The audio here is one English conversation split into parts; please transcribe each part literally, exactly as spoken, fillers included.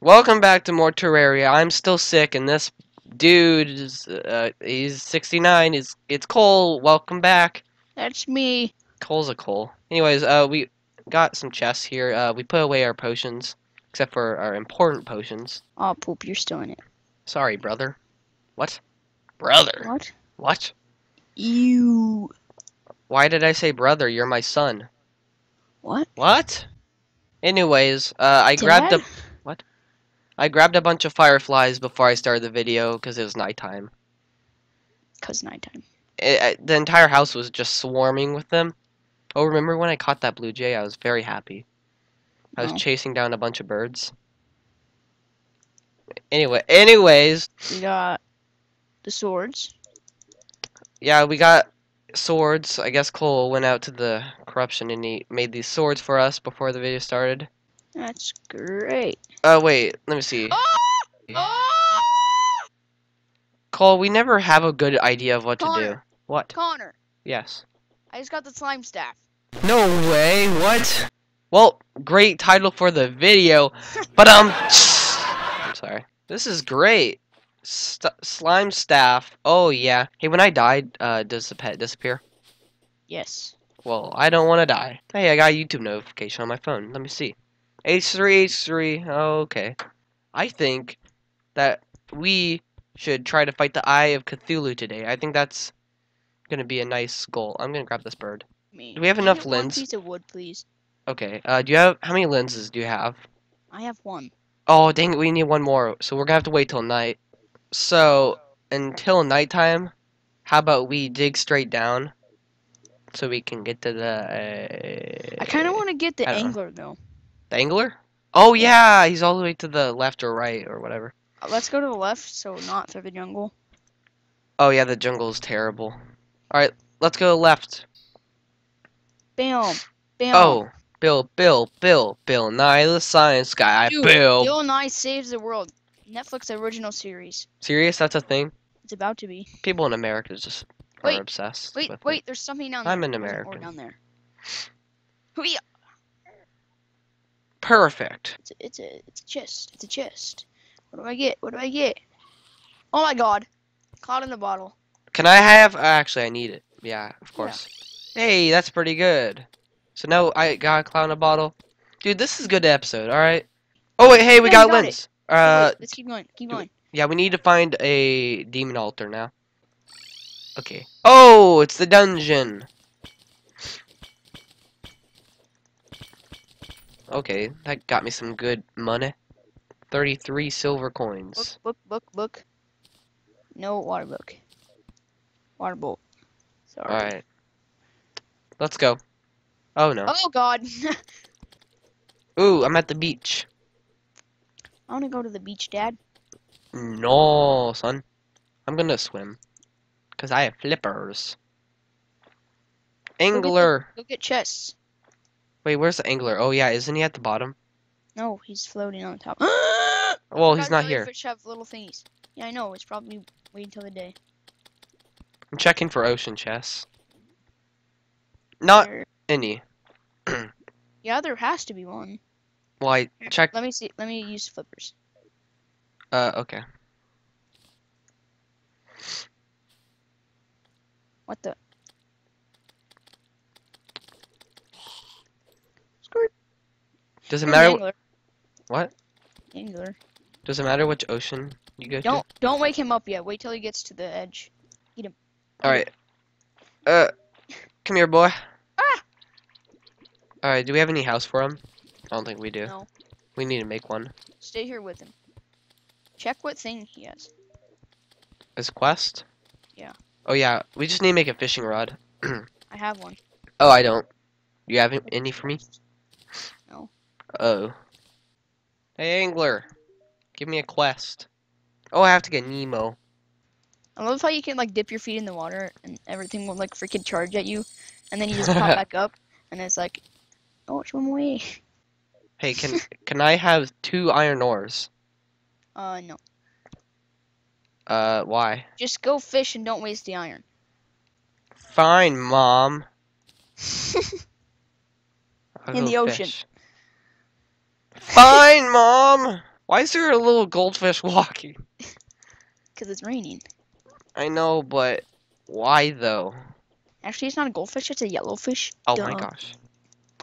Welcome back to more Terraria. I'm still sick, and this dude is, uh, he's sixty-nine. It's, it's Cole. Welcome back. That's me. Cole's a Cole. Anyways, uh, we got some chests here. Uh, we put away our potions, except for our important potions. Oh, poop, you're still in it. Sorry, brother. What? Brother? What? What? You. Why did I say brother? You're my son. What? What? Anyways, uh, I Dad? grabbed a... What? I grabbed a bunch of fireflies before I started the video because it was nighttime. Because nighttime. It, I, the entire house was just swarming with them. Oh, remember when I caught that blue jay? I was very happy. I was oh. chasing down a bunch of birds. Anyway, anyways. We got the swords. Yeah, we got swords. I guess Cole went out to the corruption and he made these swords for us before the video started. That's great. Oh, uh, wait. Let me see. Oh! Oh! Cole, we never have a good idea of what Connor. to do. What? Connor. Yes. I just got the slime staff. No way. What? Well, great title for the video. But, um... I'm sorry. This is great. St slime staff. Oh, yeah. Hey, when I died, uh, does the pet disappear? Yes. Well, I don't want to die. Hey, I got a YouTube notification on my phone. Let me see. H three H three. Oh, okay. I think that we should try to fight the Eye of Cthulhu today. I think that's gonna be a nice goal. I'm gonna grab this bird. Me. Do we have Can enough lens? One piece of wood, please. Okay. Uh, do you have how many lenses do you have? I have one. Oh dang it! We need one more. So we're gonna have to wait till night. So until nighttime, how about we dig straight down, so we can get to the. Uh, I kind of want to get the angler though. The angler? Oh yeah, he's all the way to the left or right or whatever. Let's go to the left, so not through the jungle. Oh yeah, the jungle is terrible. All right, let's go left. Bam, bam. Oh, Bill, Bill, Bill, Bill Nye the Science Guy. Dude, Bill. Bill Nye Saves the World. Netflix original series. Serious? That's a thing. It's about to be. People in America just wait, are obsessed. Wait, with wait, me. there's something down there. I'm an American. Or down there. Hoo-yah. Perfect. It's a, it's a it's a chest. It's a chest. What do I get? What do I get? Oh my God! Caught in the bottle. Can I have? Uh, actually, I need it. Yeah, of course. Yeah. Hey, that's pretty good. So now I got a clown in a bottle. Dude, this is a good episode. All right. Oh wait, hey, we yeah, got, got lens. It. Uh, Let's keep going. Keep going. We, yeah, we need to find a demon altar now. Okay. Oh, it's the dungeon. Okay, that got me some good money. Thirty-three silver coins. Book, book, book, book. No water book. Water bolt. Sorry. All right. Let's go. Oh no. Oh God. Ooh, I'm at the beach. I want to go to the beach, Dad. No, son. I'm gonna swim. Cause I have flippers. Angler. Go get, the, go get chests. Wait, where's the angler? Oh yeah, isn't he at the bottom? No, he's floating on top. Well, he's not here. Fish have little thingies. Yeah, I know. It's probably wait until the day. I'm checking for ocean chests. Not there... any. Yeah, there has to be one. Well, I check. Let me see. Let me use flippers. Uh, okay. What the? Does it matter? What? Angler. Does it matter which ocean you go don't, to? Don't don't wake him up yet. Wait till he gets to the edge. Eat him. All right. Uh, come here, boy. Ah! All right. Do we have any house for him? I don't think we do. No. We need to make one. Stay here with him. Check what thing he has. His quest? Yeah. Oh yeah. We just need to make a fishing rod. I have one. Oh, I don't. You have any for me? No. Oh. Hey, angler. Give me a quest. Oh, I have to get Nemo. I love how you can, like, dip your feet in the water and everything will, like, freaking charge at you. And then you just pop back up and it's like, oh, it's one way. Hey, can can I have two iron ores? Uh, no. Uh, why? Just go fish and don't waste the iron. Fine, Mom. In the fish. ocean. Fine, Mom. Why is there a little goldfish walking? Because it's raining. I know, but why though? Actually, it's not a goldfish, it's a yellowfish. Oh Duh. my gosh.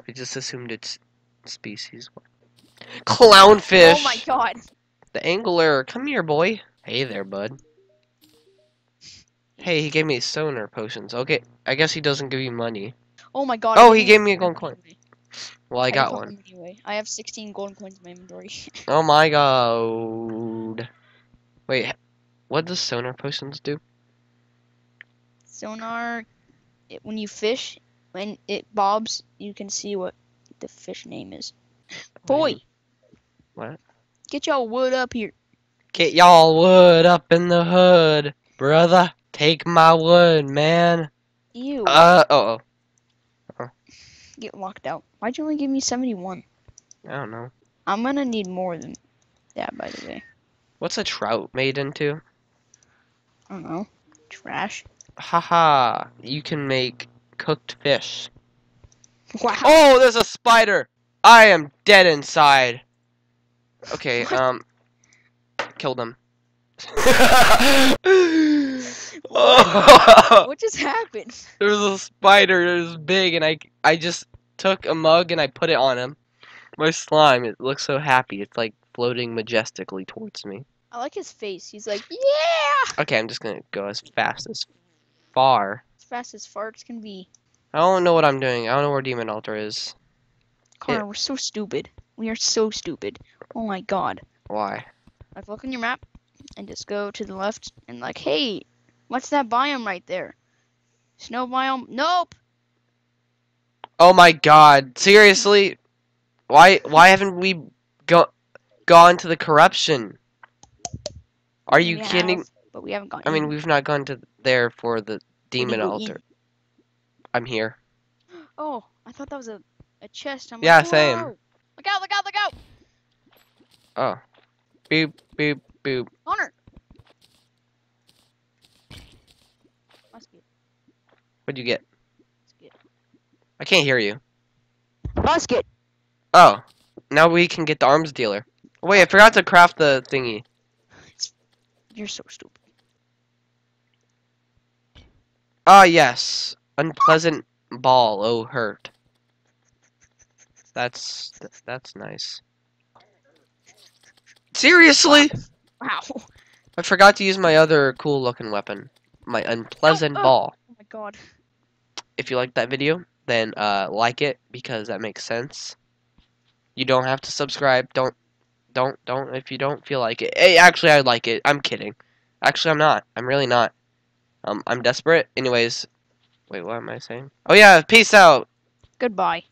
I just assumed it's species. Clownfish! Oh my god. The angler, come here, boy. Hey there, bud. Hey, he gave me stoner potions. Okay, I guess he doesn't give you money. Oh my god. Oh, he gave me a gold coin. Well, I got one. Anyway, I have sixteen gold coins in my inventory. Oh my god. Wait, what does sonar potions do? Sonar, it, when you fish, when it bobs, you can see what the fish name is. Boy. What? Get y'all wood up here. Get y'all wood up in the hood, brother. Take my wood, man. Ew. Uh, oh, oh. oh. Get locked out. Why'd you only give me seventy-one? I don't know. I'm gonna need more than that, by the way. What's a trout made into? I don't know. Trash. Haha. You can make cooked fish. Wow. Oh, there's a spider. I am dead inside. Okay, um. Killed him. What? What just happened? There was a spider. It was big, and I I just took a mug and I put it on him. My slime, it looks so happy. It's like floating majestically towards me. I like his face. He's like, yeah. Okay, I'm just gonna go as fast as far. As fast as farts can be. I don't know what I'm doing. I don't know where Demon Altar is. Connor, it... we're so stupid. We are so stupid. Oh my god. Why? Like, look on your map and just go to the left and like, hey. What's that biome right there? Snow biome? Nope! Oh my god. Seriously? Why Why haven't we go gone to the corruption? Are you yeah, kidding? But we haven't gone. I mean, we've not gone to there for the demon altar. I'm here. Oh, I thought that was a, a chest. I'm yeah, like, same. Look out, look out, look out! Oh. Boop, boop, boop. Honor! What'd you get? I can't hear you. Musket! Oh. Now we can get the arms dealer. Oh, wait, I forgot to craft the thingy. You're so stupid. Ah, yes. Unpleasant ball. Oh, hurt. That's... Th that's nice. Seriously? Wow. I forgot to use my other cool-looking weapon. My unpleasant oh, oh. ball. Oh, my god. If you liked that video, then uh, like it, because that makes sense. You don't have to subscribe. Don't, don't, don't, if you don't feel like it. Hey, actually, I like it. I'm kidding. Actually, I'm not. I'm really not. Um, I'm desperate. Anyways. Wait, what am I saying? Oh, yeah. Peace out. Goodbye.